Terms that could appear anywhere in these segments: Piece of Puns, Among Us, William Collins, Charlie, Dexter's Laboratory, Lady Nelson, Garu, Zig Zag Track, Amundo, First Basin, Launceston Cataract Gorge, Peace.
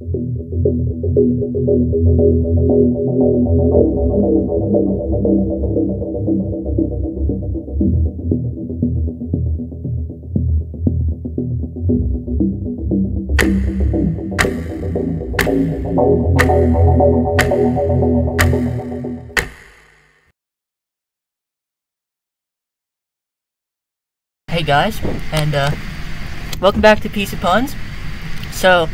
Hey guys, and welcome back to Piece of Puns. So,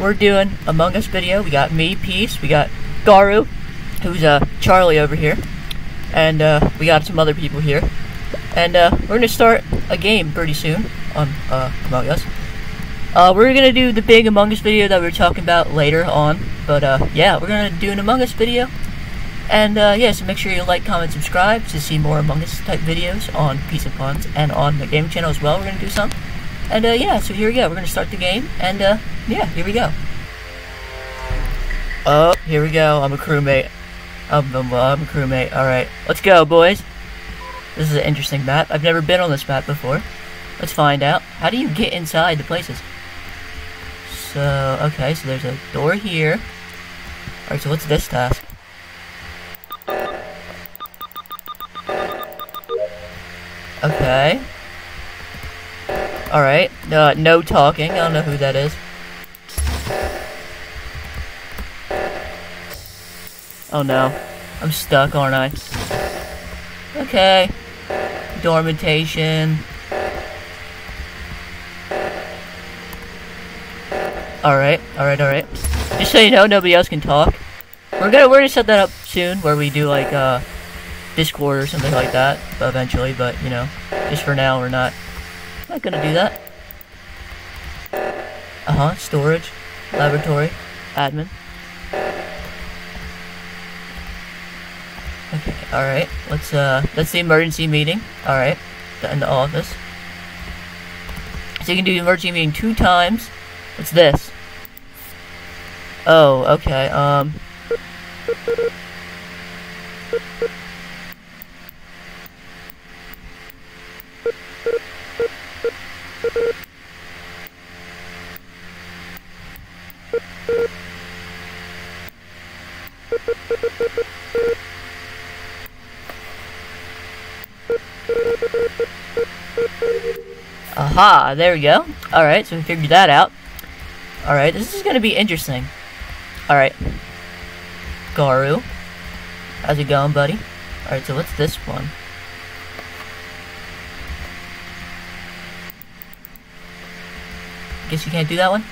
we're doing Among Us video. We got me, Peace, we got Garu, who's Charlie over here, and we got some other people here. And we're gonna start a game pretty soon on Among Us. We're gonna do the big Among Us video that we were talking about later on, but yeah, we're gonna do an Among Us video. And yeah, so make sure you like, comment, subscribe to see more Among Us type videos on Piece of Puns and on the gaming channel as well. We're gonna do some. And yeah, so here we go. We're gonna start the game, and yeah, here we go. Oh, here we go. I'm a crewmate. I'm a crewmate. All right, let's go, boys. This is an interesting map. I've never been on this map before. Let's find out. How do you get inside the places? So okay, so there's a door here. All right, so what's this task? Okay. Alright, no talking, I don't know who that is. Oh no, I'm stuck, aren't I? Okay. Dormitation. Alright, alright, alright. Just so you know, nobody else can talk. We're gonna set that up soon, where we do like, Discord or something like that, eventually, but, you know, just for now, we're not gonna do that. Storage, laboratory, admin. Okay, alright, that's the emergency meeting. Alright, in the office. So you can do the emergency meeting 2 times. What's this? Oh, okay, Aha, there we go. Alright, so we figured that out. Alright, this is gonna be interesting. Alright. Garu. How's it going, buddy? Alright, so what's this one? Guess you can't do that one?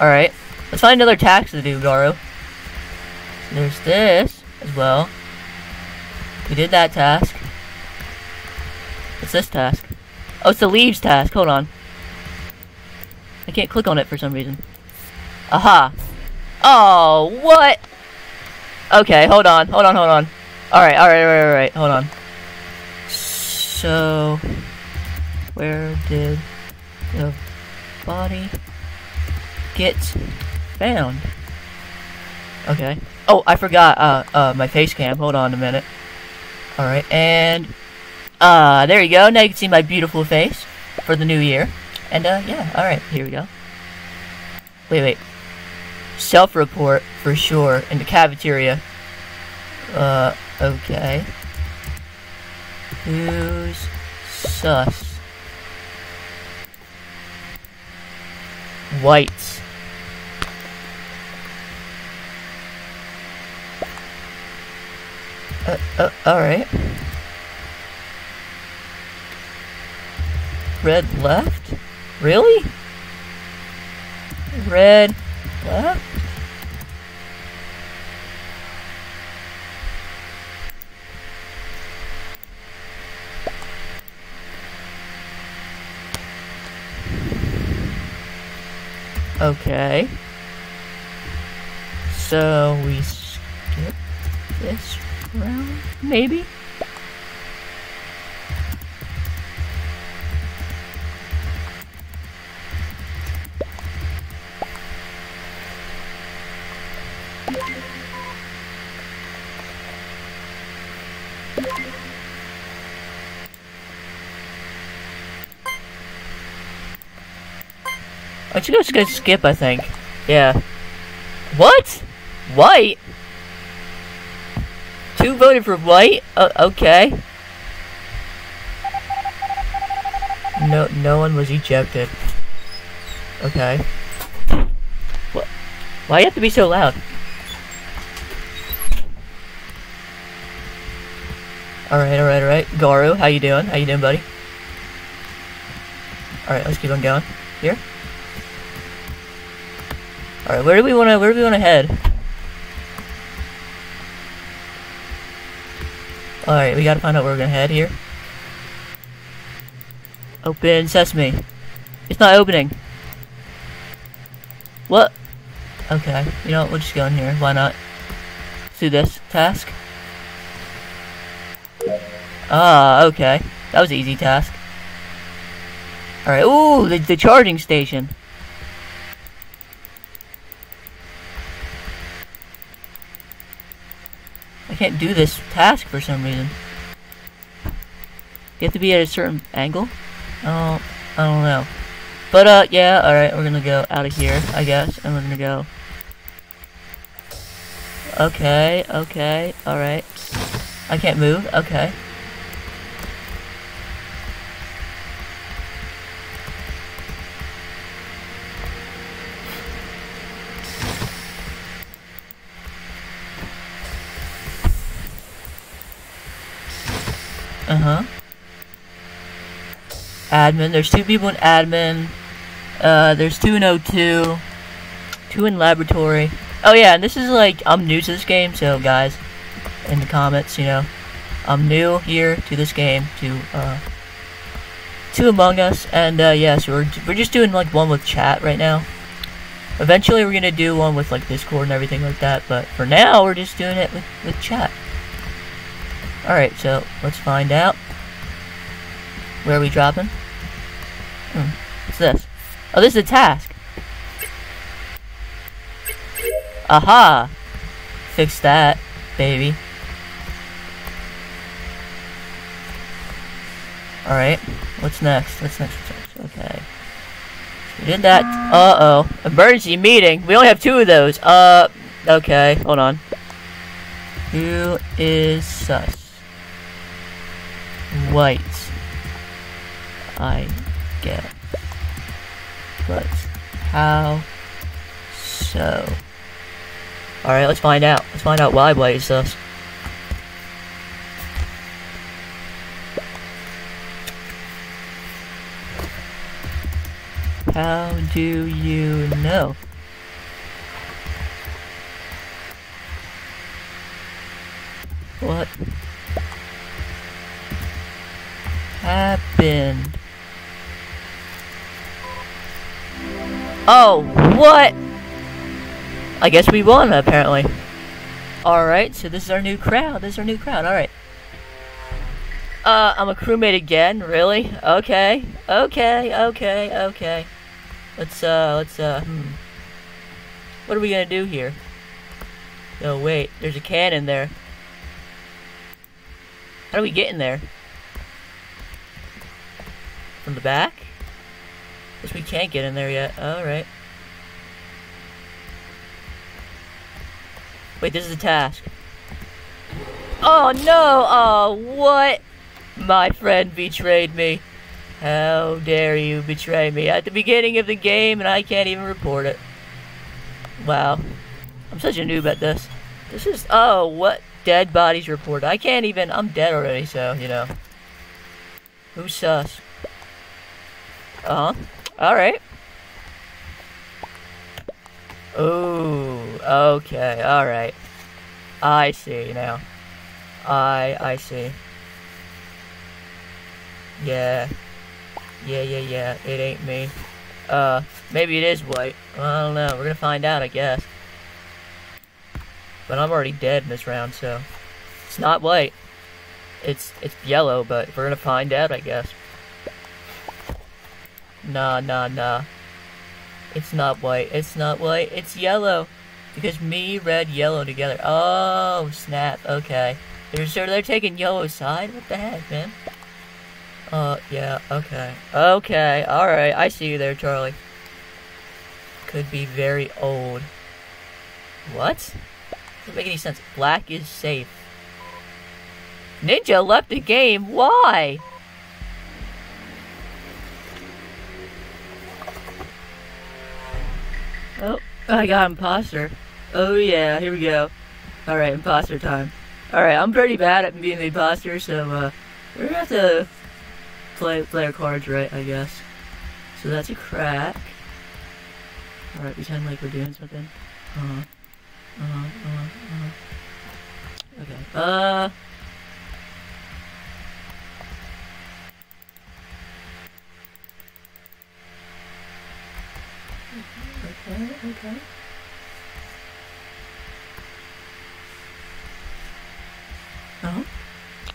Alright. Let's find another task to do, Garu. So there's this as well. We did that task. What's this task? Oh, it's the leaves task. Hold on. I can't click on it for some reason. Aha. Oh, what? Okay, hold on. Hold on, hold on. Alright, alright, alright, alright. Hold on. So, where did the body get found? Okay. Oh, I forgot my face cam. Hold on a minute. Alright, and there you go. Now you can see my beautiful face for the new year. And yeah, alright, here we go. Wait, wait. Self-report for sure in the cafeteria. Okay. Who's sus? Whites. Alright. Red left? Really? Red left? Okay. So we skip this round, maybe? I'm just gonna skip, I think. Yeah. What? White? Two voted for white? Okay. No one was ejected. Okay. What? Why do you have to be so loud? Alright. Garu, how you doing? How you doing, buddy? Alright, let's keep on going. Here? Alright, where do we wanna head? Alright, we gotta find out where we're gonna head here. Open sesame. It's not opening. What? Okay, you know what, we'll just go in here, why not? Let's do this task. Ah, okay. That was an easy task. Alright, ooh, the charging station. I can't do this task for some reason. You have to be at a certain angle? I don't know. But, yeah, alright, we're gonna go out of here, I guess, and we're gonna go... Okay, alright. I can't move, okay. Admin, there's two people in admin, there's two in O2, two in laboratory. Oh yeah, and this is like, I'm new to this game, so guys, in the comments, you know, I'm new here to this game, to Among Us, and yeah, so we're just doing like one with chat right now. Eventually we're gonna do one with like Discord and everything like that, but for now we're just doing it with chat. Alright, so let's find out. Where are we dropping? What's this? Oh, this is a task. Aha! Fix that, baby. Alright, what's next? Okay. We did that. Uh-oh. Emergency meeting. We only have two of those. Okay. Hold on. Who is sus? White. I get, but how so? Alright, let's find out. Let's find out why white is sus. How do you know? What happened? Oh, what? I guess we won, apparently. Alright, so this is our new crowd. Alright. I'm a crewmate again, really? Okay. Let's what are we gonna do here? Oh, wait, there's a can in there. How do we get in there? From the back? Guess we can't get in there yet. Alright. Wait, this is a task. Oh no! Oh, what? My friend betrayed me. How dare you betray me at the beginning of the game and I can't even report it. Wow. I'm such a noob at this. This is... Oh, what? Dead bodies reported. I can't even... I'm dead already, so, you know. Who's sus? Uh-huh. Alright. Oh, okay, alright. I see now. I see. Yeah. Yeah, it ain't me. Maybe it is white. I don't know, we're gonna find out, I guess. But I'm already dead in this round, so... It's not white. It's yellow, but we're gonna find out, I guess. Nah. It's not white. It's yellow. Because me, red, yellow together. Oh, snap. Okay. They're taking yellow side? What the heck, man? Yeah. Okay. Okay. Alright. I see you there, Charlie. Could be very old. What? Doesn't make any sense. Black is safe. Ninja left the game. Why? Oh, I got imposter. Oh yeah, here we go. Alright, imposter time. Alright, I'm pretty bad at being the imposter, so we're gonna have to play our cards right, I guess. So that's a crack. Alright, pretend like we're doing something. Okay. Okay.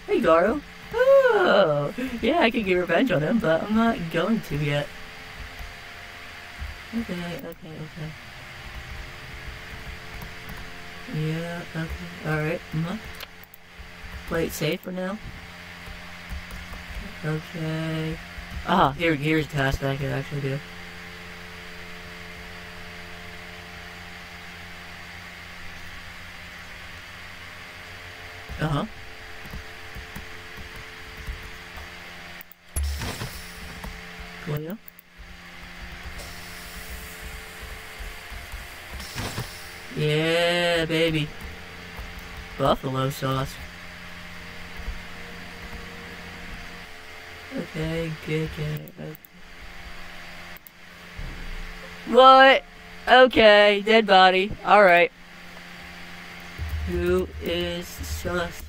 Hey, Garu. Oh, yeah, I could get revenge on him, but I'm not going to yet. Okay. Yeah, okay, alright, play it safe for now. Okay. Ah, here's a task that I could actually do. Cool, yeah. Yeah, baby. Buffalo sauce. Okay, good. What? Okay, dead body. Alright. Who is sus?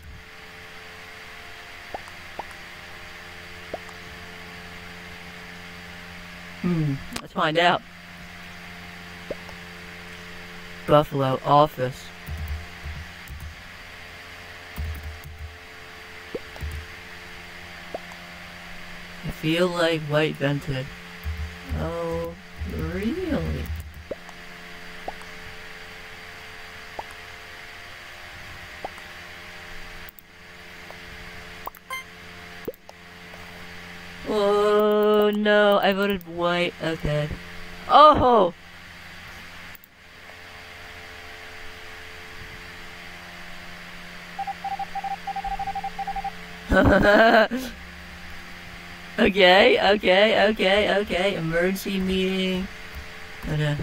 Let's find out. Buffalo office. I feel like white vented. Oh, really? Oh no, I voted white. Okay. Oh! Okay. Emergency meeting. Okay.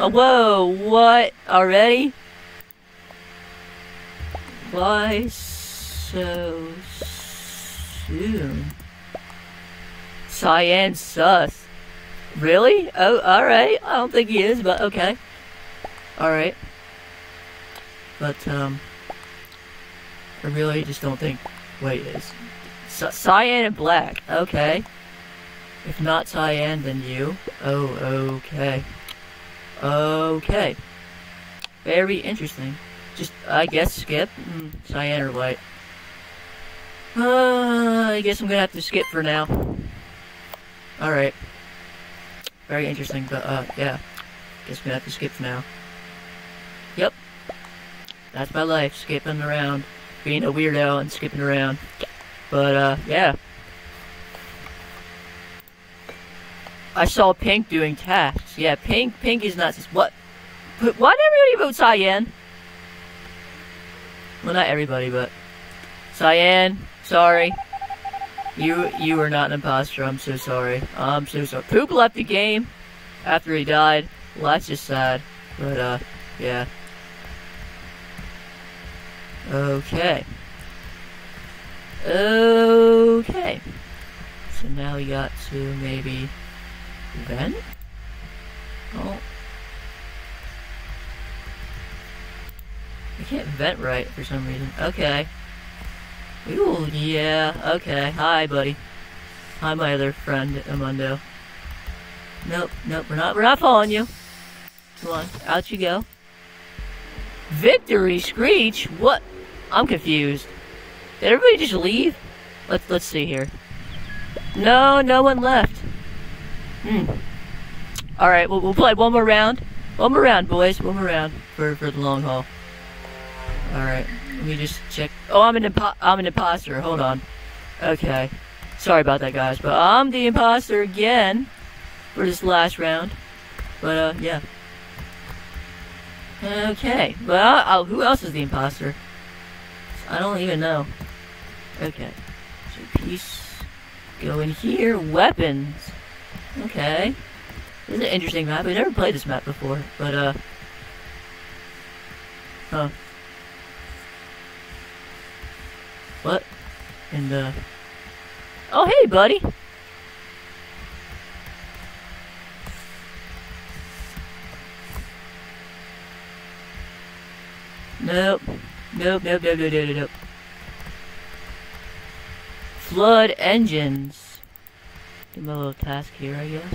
Oh, whoa, what? Already? Why so soon? Cyan sus. Really? Oh, alright. I don't think he is, but okay. Alright. But, I really just don't think white is. Cyan and black, okay. If not cyan, then you. Oh, okay. Okay. Very interesting. Just, I guess, skip. Cyan or white. I guess I'm gonna have to skip for now. Alright. Very interesting, but, yeah. Guess I'm gonna have to skip for now. Yep. That's my life, skipping around. Being a weirdo and skipping around. But, yeah. I saw pink doing tasks. Yeah, pink is not... What? Why did everybody vote cyan? Well, not everybody, but... Cyan, sorry. You were not an imposter, I'm so sorry. I'm so sorry. Poop left the game after he died. Well, that's just sad. But, yeah. Okay. So now we got to maybe vent? Oh. I can't vent right for some reason. Okay. Ooh, yeah, okay. Hi, buddy. Hi, my other friend, Amundo. Nope, we're not following you. Come on, out you go. Victory screech? What? I'm confused. Did everybody just leave? Let's see here. No, no one left. Alright, we'll play one more round. One more round, boys. One more round for the long haul. Alright, let me just check. Oh, I'm an imposter. Hold on. Okay. Sorry about that, guys, but I'm the imposter again for this last round. But, yeah. Okay, well, who else is the imposter? I don't even know. Okay. So Peace. Go in here. Weapons. Okay. This is an interesting map. I've never played this map before, but, huh. What? And, oh, hey, buddy! Nope. Nope. Flood engines. Do my little task here, I guess.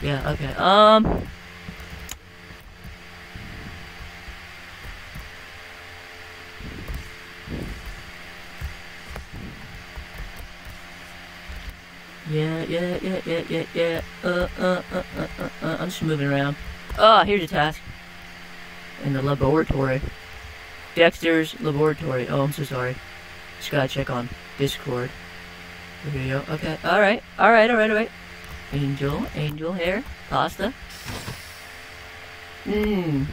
Yeah, okay. Yeah. I'm just moving around. Oh, here's a task. In the laboratory. Dexter's Laboratory. Oh, I'm so sorry. Just gotta check on Discord. There we go. Okay. Alright. Angel hair. Pasta. I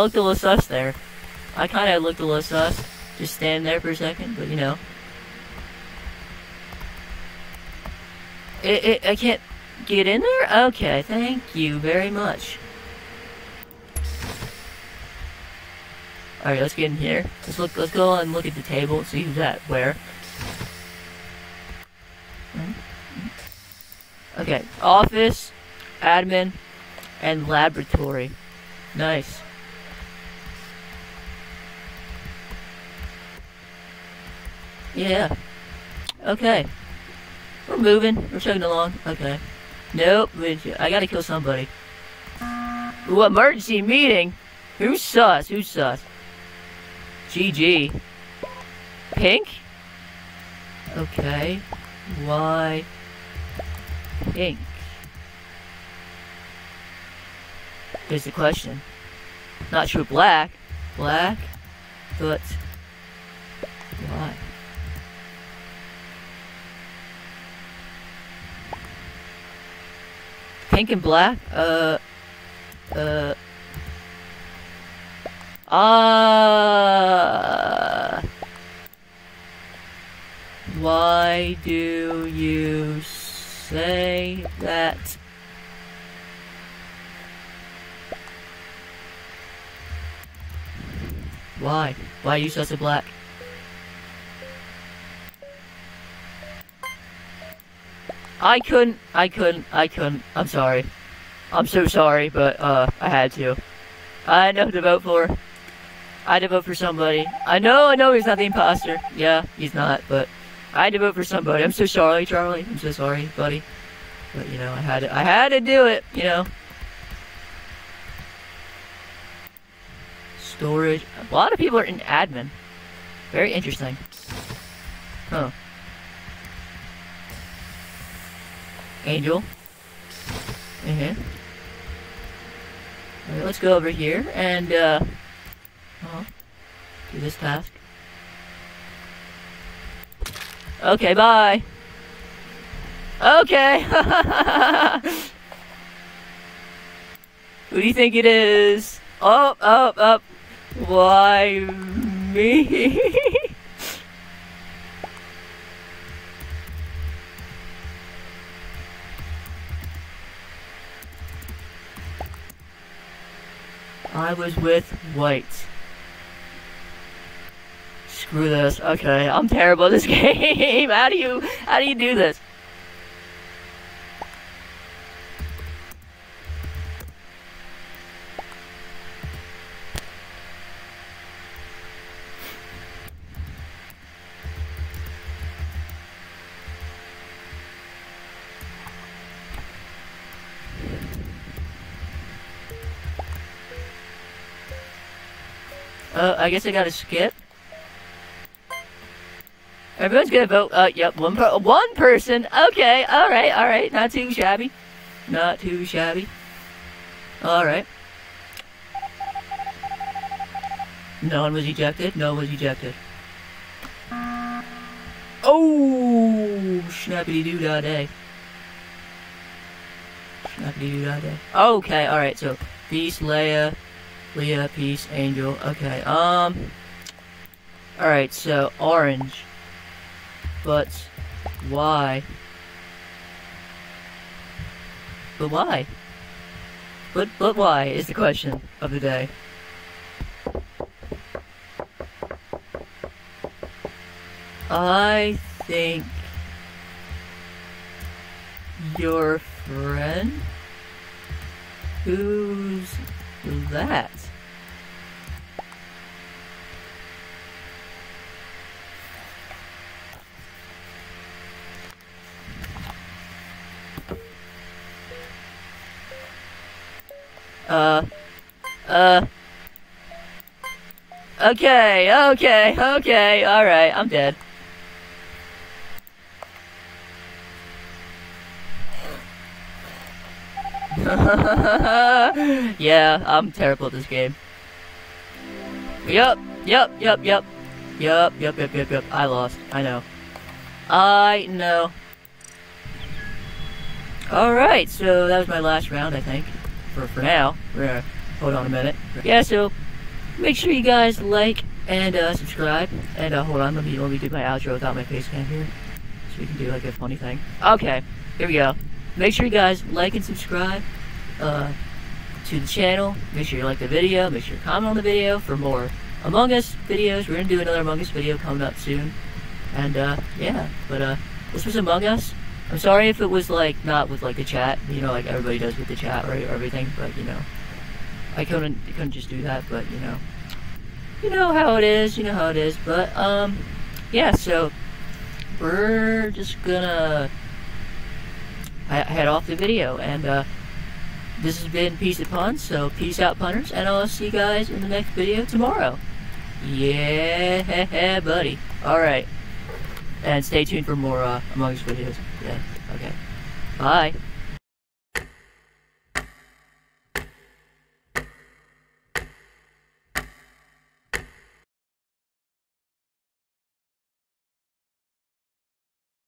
looked a little sus there. I kinda looked a little sus. Just stand there for a second, but you know. I can't get in there? Okay, thank you very much. Alright, let's get in here. Let's go and look at the table and see who's at where. Okay, office, admin, and laboratory. Nice. Yeah. Okay. We're moving. We're chugging along. Okay. Nope. I gotta kill somebody. Ooh, emergency meeting? Who's sus? Who's sus? GG. Pink? Okay. Why? Pink. Here's the question. Not sure. Black. Black. But. Why? Pink and black? Why do you say that? Why? Why are you such a black? I couldn't. I'm sorry. I'm so sorry, but, I had to. I know who to vote for. I had to vote for somebody. I know he's not the imposter. Yeah, he's not, but I had to vote for somebody. I'm so sorry, Charlie. I'm so sorry, buddy. But, you know, I had to do it, you know. Storage. A lot of people are in admin. Very interesting. Huh. Angel. Alright, let's go over here and, do this task. Okay, bye. Okay. Who do you think it is? Up. Why me? I was with white. Screw this. Okay, I'm terrible at this game. How do you do this? I guess I gotta skip. Everyone's gonna vote. Yep, one person. Okay, all right. Not too shabby. All right. No one was ejected. Oh, schnappity-doo-da-day. Okay, all right. So Peace, Leia. Leah, Peace, Angel. Okay, alright, so orange. But why? But why? But why is the question of the day. I think your friend? Who's that? Okay, alright, I'm dead. Yeah, I'm terrible at this game. Yup, I lost, I know. I know. Alright, so that was my last round, I think. For now, we're gonna hold on a minute. Yeah, so make sure you guys like and subscribe. And hold on, let me do my outro without my face cam here, so we can do like a funny thing. Okay, here we go. Make sure you guys like and subscribe to the channel. Make sure you like the video. Make sure you comment on the video for more Among Us videos. We're gonna do another Among Us video coming up soon. And yeah, but this was Among Us. I'm sorry if it was, like, not with, like, the chat, you know, like everybody does with the chat or everything, but, you know, I couldn't just do that, but, you know how it is, but, yeah, so, we're just gonna head off the video, and, this has been Piece of Puns, so peace out, punners, and I'll see you guys in the next video tomorrow. Yeah, buddy. Alright. And stay tuned for more Among Us videos. Yeah, okay. Bye.